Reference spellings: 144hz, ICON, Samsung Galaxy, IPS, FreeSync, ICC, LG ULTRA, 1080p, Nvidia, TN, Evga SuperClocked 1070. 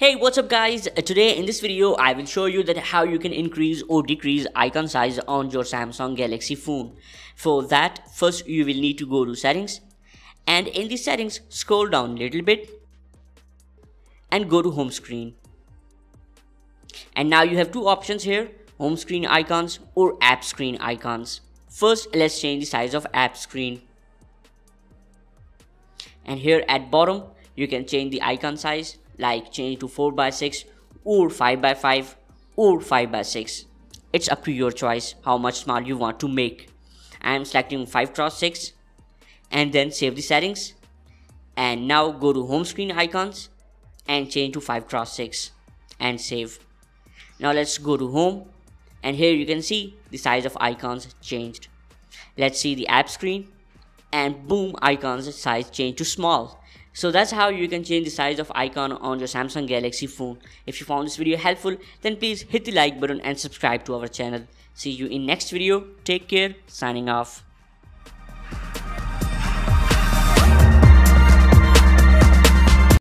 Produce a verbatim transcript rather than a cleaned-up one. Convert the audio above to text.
Hey, what's up guys? Today in this video I will show you that how you can increase or decrease icon size on your Samsung Galaxy phone. For that, first you will need to go to settings, and in the settings scroll down little bit and go to home screen. And now you have two options here, home screen icons or app screen icons. First, let's change the size of app screen, and here at bottom you can change the icon size, like change to four by six or five by five or five by six. It's up to your choice how much small you want to make. I am selecting five cross six and then save the settings, and now go to home screen icons and change to five cross six and save. Now let's go to home, and here you can see the size of icons changed. Let's see the app screen, and boom, icons size changed to small. So that's how you can change the size of icon on your Samsung Galaxy phone. If you found this video helpful, then please hit the like button and subscribe to our channel. See you in next video. Take care. Signing off.